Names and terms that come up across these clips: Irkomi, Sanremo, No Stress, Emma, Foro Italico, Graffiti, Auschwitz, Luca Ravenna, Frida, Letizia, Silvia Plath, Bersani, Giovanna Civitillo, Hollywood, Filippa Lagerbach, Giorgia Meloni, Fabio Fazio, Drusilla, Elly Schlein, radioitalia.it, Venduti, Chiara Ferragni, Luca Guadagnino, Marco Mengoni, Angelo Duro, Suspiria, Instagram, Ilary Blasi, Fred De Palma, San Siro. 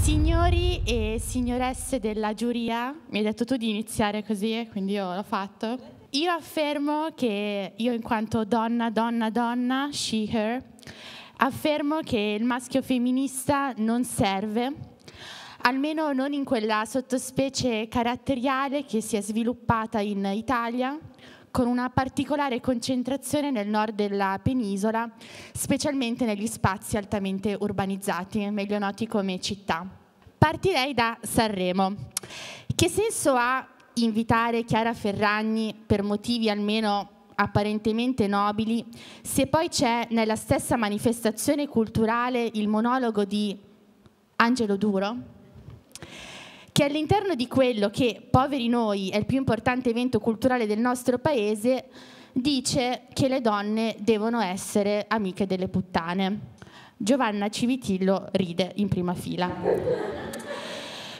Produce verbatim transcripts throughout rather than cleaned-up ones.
Signori e signoresse della giuria, mi hai detto tu di iniziare così, quindi io l'ho fatto. Io affermo che io, in quanto donna, donna, donna, she, her, affermo che il maschio femminista non serve, almeno non in quella sottospecie caratteriale che si è sviluppata in Italia, con una particolare concentrazione nel nord della penisola, specialmente negli spazi altamente urbanizzati, meglio noti come città. Partirei da Sanremo. Che senso ha invitare Chiara Ferragni per motivi almeno apparentemente nobili, se poi c'è nella stessa manifestazione culturale il monologo di Angelo Duro? Che all'interno di quello che, poveri noi, è il più importante evento culturale del nostro paese, dice che le donne devono essere amiche delle puttane. Giovanna Civitillo ride in prima fila.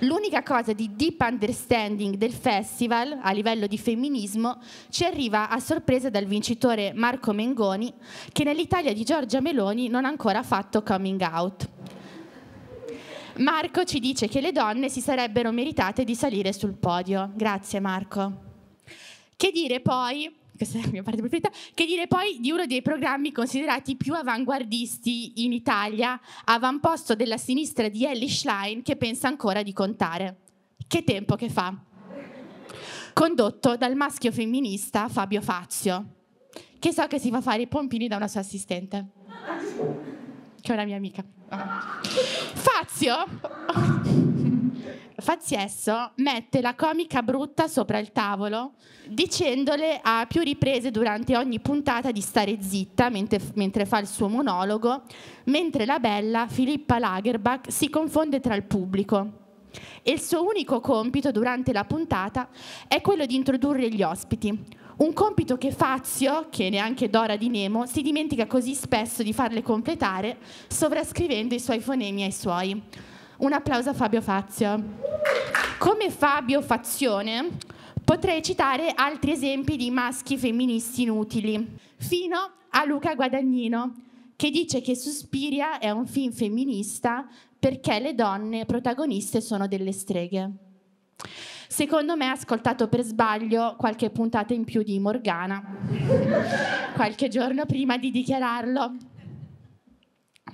L'unica cosa di deep understanding del festival, a livello di femminismo, ci arriva a sorpresa dal vincitore Marco Mengoni, che nell'Italia di Giorgia Meloni non ha ancora fatto coming out. Marco ci dice che le donne si sarebbero meritate di salire sul podio. Grazie Marco. Che dire poi, questa è la mia parte preferita, che dire poi di uno dei programmi considerati più avanguardisti in Italia, avamposto della sinistra di Elly Schlein, che pensa ancora di contare. Che tempo che fa. Condotto dal maschio femminista Fabio Fazio, che so che si fa fare i pompini da una sua assistente, che è una mia amica. Fazio Faziesso mette la comica brutta sopra il tavolo, dicendole a più riprese durante ogni puntata di stare zitta mentre, mentre fa il suo monologo, mentre la bella Filippa Lagerbach si confonde tra il pubblico e il suo unico compito durante la puntata è quello di introdurre gli ospiti. Un compito che Fazio, che neanche Dora di Nemo, si dimentica così spesso di farle completare, sovrascrivendo i suoi fonemi ai suoi. Un applauso a Fabio Fazio. Come Fabio Fazione potrei citare altri esempi di maschi femministi inutili, fino a Luca Guadagnino, che dice che Suspiria è un film femminista perché le donne protagoniste sono delle streghe. Secondo me ha ascoltato per sbaglio qualche puntata in più di Morgana, qualche giorno prima di dichiararlo.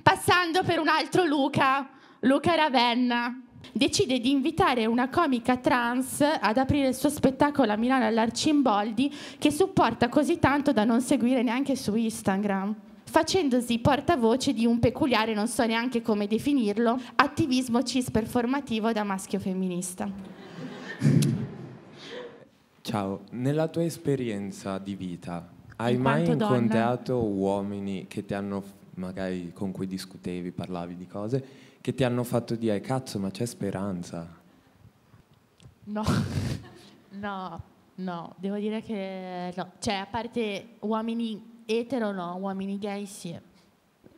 Passando per un altro Luca, Luca Ravenna, decide di invitare una comica trans ad aprire il suo spettacolo a Milano all'Arcimboldi, che supporta così tanto da non seguire neanche su Instagram, facendosi portavoce di un peculiare, non so neanche come definirlo, attivismo cis-performativo da maschio femminista. Ciao, nella tua esperienza di vita hai in mai incontrato donna? uomini che ti hanno, magari con cui discutevi, parlavi di cose, che ti hanno fatto dire cazzo ma c'è speranza? No, no, no, devo dire che no, cioè a parte uomini etero no, uomini gay sì.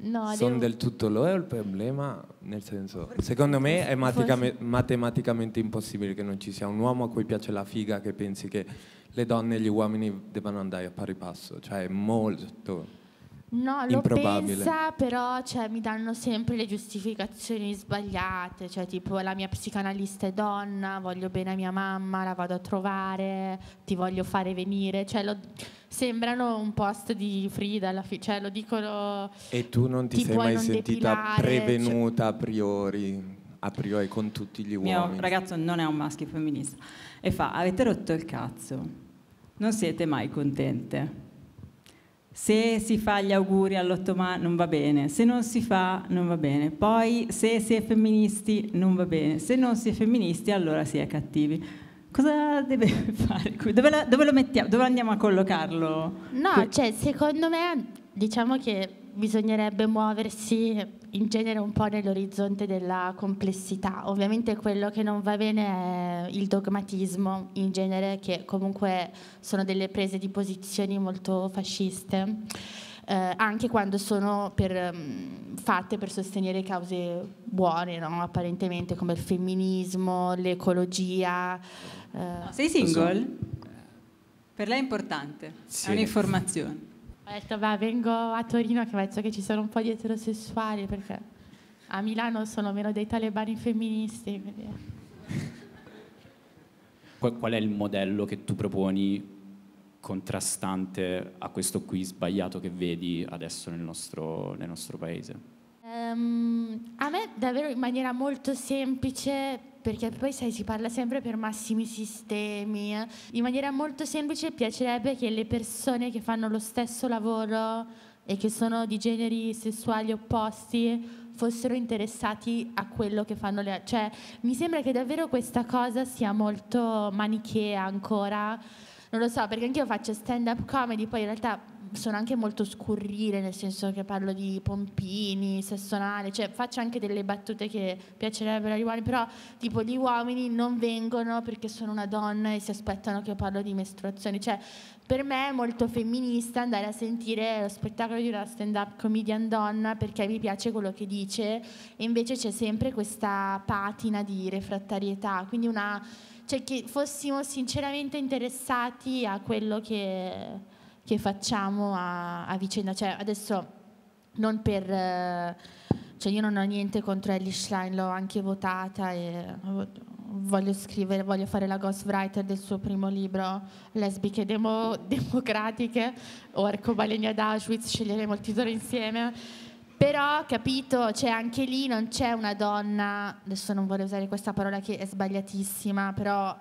No, sono devo... del tutto loro il problema, nel senso, secondo me è matica- matematicamente impossibile che non ci sia un uomo a cui piace la figa che pensi che le donne e gli uomini debbano andare a pari passo, cioè è molto no, improbabile. Lo pensa, però cioè, mi danno sempre le giustificazioni sbagliate, cioè tipo la mia psicanalista è donna, voglio bene a mia mamma, la vado a trovare, ti voglio fare venire, cioè lo... Sembrano un post di Frida alla fine, cioè lo dicono. E tu non ti, ti sei mai sentita depilare, prevenuta cioè... a priori, a priori con tutti gli uomini? Il mio ragazzo non è un maschio femminista e fa: avete rotto il cazzo, non siete mai contente. Se si fa gli auguri all'otto maggio non va bene, se non si fa non va bene, poi se si è femministi non va bene, se non si è femministi allora si è cattivi. Cosa deve fare qui? Dove, la, dove lo mettiamo? Dove andiamo a collocarlo? No, cioè, secondo me diciamo che bisognerebbe muoversi in genere un po' nell'orizzonte della complessità. Ovviamente quello che non va bene è il dogmatismo in genere, che comunque sono delle prese di posizioni molto fasciste, eh, anche quando sono per, fatte per sostenere cause buone, no? Apparentemente, come il femminismo, l'ecologia. Uh, Sei single? Per lei è importante, sì. È un'informazione. Ho detto, beh, vengo a Torino che penso che ci sono un po' di eterosessuali, perché a Milano sono meno dei talebani femministi. Quindi... Qual è il modello che tu proponi contrastante a questo qui sbagliato che vedi adesso nel nostro, nel nostro paese? Um, a me davvero in maniera molto semplice, perché poi sai si parla sempre per massimi sistemi, eh? in maniera molto semplice piacerebbe che le persone che fanno lo stesso lavoro e che sono di generi sessuali opposti fossero interessati a quello che fanno le... Cioè, mi sembra che davvero questa cosa sia molto manichea ancora. Non lo so, perché anch'io faccio stand-up comedy, poi in realtà sono anche molto scurrile, nel senso che parlo di pompini, sesso anale, cioè faccio anche delle battute che piacerebbero agli uomini, però tipo gli uomini non vengono perché sono una donna e si aspettano che io parlo di mestruazioni. Cioè, per me è molto femminista andare a sentire lo spettacolo di una stand-up comedian donna perché mi piace quello che dice, e invece c'è sempre questa patina di refrattarietà, quindi una... cioè che fossimo sinceramente interessati a quello che... che facciamo a, a vicenda, cioè adesso non per, cioè io non ho niente contro Elly Schlein, l'ho anche votata e voglio scrivere, voglio fare la ghostwriter del suo primo libro, Lesbiche demo, democratiche o Arcobaleni ad Auschwitz, sceglieremo il titolo insieme. Però, capito, cioè anche lì non c'è una donna, adesso non voglio usare questa parola che è sbagliatissima, però...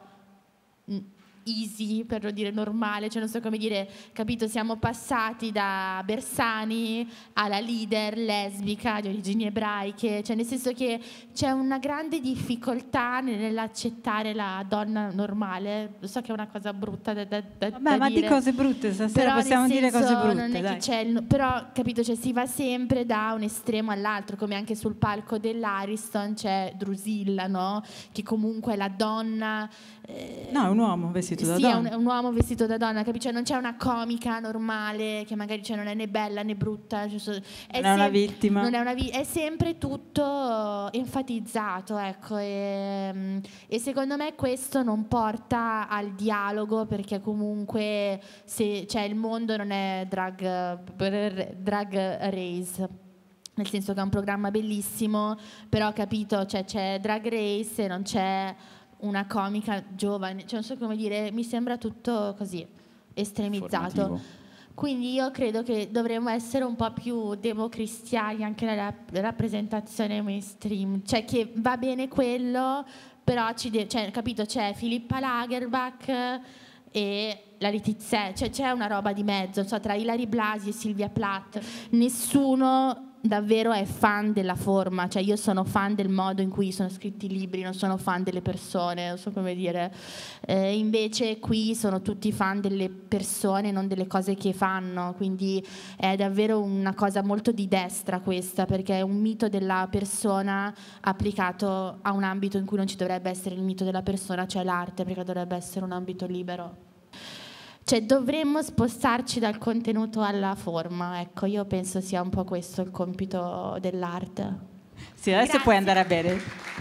easy, per dire normale, cioè non so come dire, capito, siamo passati da Bersani alla leader lesbica di origini ebraiche, cioè nel senso che c'è una grande difficoltà nell'accettare la donna normale. Lo so che è una cosa brutta da, da, da, Vabbè, da ma dire, ma di cose brutte stasera però possiamo dire cose brutte, non è dai. Che c'è il, però capito, cioè, si va sempre da un estremo all'altro, come anche sul palco dell'Ariston c'è Drusilla, no? Che comunque è la donna eh, no, è un uomo vestito. Sì, è un, un uomo vestito da donna, capisci? Cioè, non c'è una comica normale che magari cioè, non è né bella né brutta, cioè, è, non è una vittima, non è, una vi è sempre tutto enfatizzato, ecco, e, e secondo me questo non porta al dialogo, perché comunque se, cioè, il mondo non è drag, drag race, nel senso che è un programma bellissimo, però capito, c'è cioè, Drag Race e non c'è una comica giovane, cioè non so come dire, mi sembra tutto così estremizzato. Formativo. Quindi io credo che dovremmo essere un po' più democristiani anche nella rappresentazione mainstream, cioè che va bene quello, però ci deve, cioè, capito, c'è Filippa Lagerbach e la Letizia, cioè c'è una roba di mezzo, cioè, tra Ilary Blasi e Silvia Plath, nessuno davvero è fan della forma, cioè io sono fan del modo in cui sono scritti i libri, non sono fan delle persone, non so come dire, eh, invece qui sono tutti fan delle persone, non delle cose che fanno, quindi è davvero una cosa molto di destra questa, perché è un mito della persona applicato a un ambito in cui non ci dovrebbe essere il mito della persona, cioè l'arte, perché dovrebbe essere un ambito libero. Cioè dovremmo spostarci dal contenuto alla forma, ecco, io penso sia un po' questo il compito dell'arte. Sì, adesso Grazie. Puoi andare a bere.